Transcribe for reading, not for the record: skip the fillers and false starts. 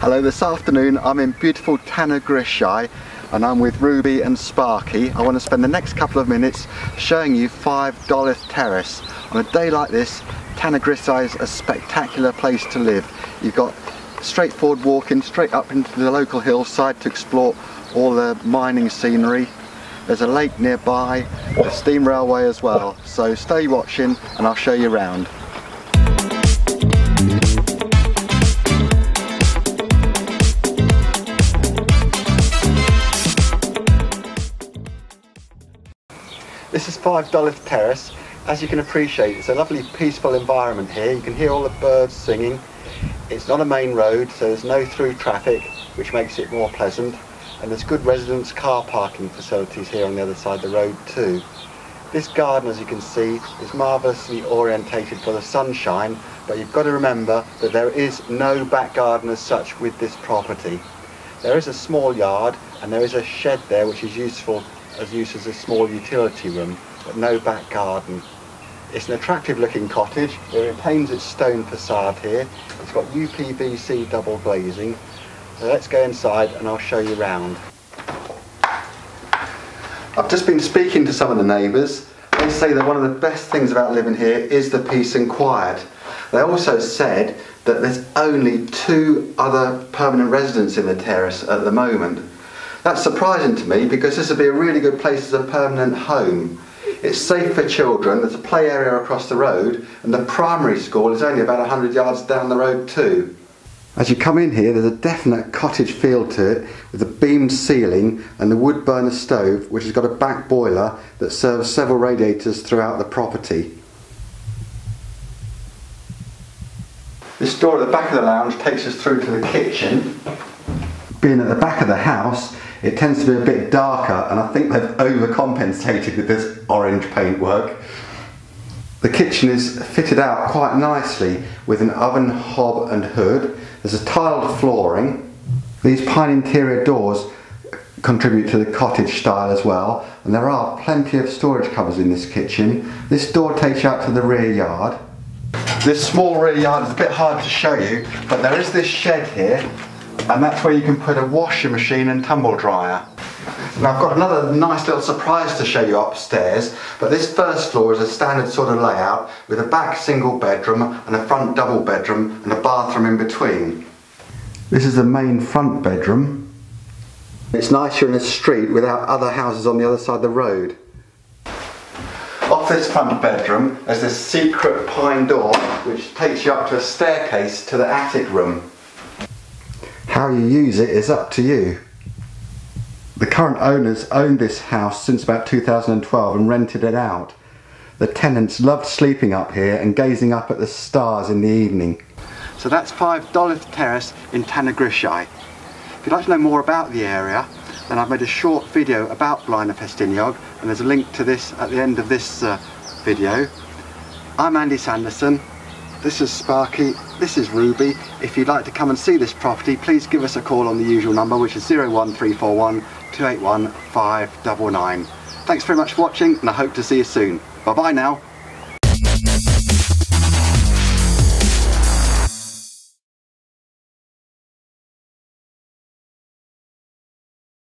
Hello, this afternoon I'm in beautiful Tan y Grisiau and I'm with Ruby and Sparky. I want to spend the next couple of minutes showing you 5 Dolydd Terrace. On a day like this, Tan y Grisiau is a spectacular place to live. You've got straightforward walking straight up into the local hillside to explore all the mining scenery. There's a lake nearby, a steam railway as well. So stay watching and I'll show you around. This is 5 Dolydd Terrace. As you can appreciate, it's a lovely peaceful environment here. You can hear all the birds singing. It's not a main road, so there's no through traffic, which makes it more pleasant. And there's good residence car parking facilities here on the other side of the road too. This garden, as you can see, is marvellously orientated for the sunshine, but you've got to remember that there is no back garden as such with this property. There is a small yard and there is a shed there which is useful as used as a small utility room, but no back garden. It's an attractive looking cottage. It retains its stone facade here. It's got UPVC double glazing. So let's go inside and I'll show you round. I've just been speaking to some of the neighbours. They say that one of the best things about living here is the peace and quiet. They also said that there's only 2 other permanent residents in the terrace at the moment. That's surprising to me because this would be a really good place as a permanent home. It's safe for children, there's a play area across the road and the primary school is only about 100 yards down the road too. As you come in here, there's a definite cottage feel to it, with a beamed ceiling and the wood burner stove, which has got a back boiler that serves several radiators throughout the property. This door at the back of the lounge takes us through to the kitchen. Being at the back of the house, it tends to be a bit darker, and I think they've overcompensated with this orange paintwork. The kitchen is fitted out quite nicely with an oven, hob and hood. There's a tiled flooring. These pine interior doors contribute to the cottage style as well, and there are plenty of storage cupboards in this kitchen. This door takes you out to the rear yard. This small rear yard is a bit hard to show you, but there is this shed here, and that's where you can put a washing machine and tumble dryer. Now I've got another nice little surprise to show you upstairs, but this first floor is a standard sort of layout with a back single bedroom and a front double bedroom and a bathroom in between. This is the main front bedroom. It's nicer in a street without other houses on the other side of the road. Off this front bedroom there's this secret pine door which takes you up to a staircase to the attic room. How you use it is up to you. The current owners owned this house since about 2012 and rented it out. The tenants loved sleeping up here and gazing up at the stars in the evening. So that's 5 Dolydd Terrace in Tan y Grisiau. If you'd like to know more about the area, then I've made a short video about Blaenau Ffestiniog, and there's a link to this at the end of this video. I'm Andy Sanderson, this is Sparky, this is Ruby. If you'd like to come and see this property, please give us a call on the usual number, which is 01341 281 599. Thanks very much for watching and I hope to see you soon. Bye bye now.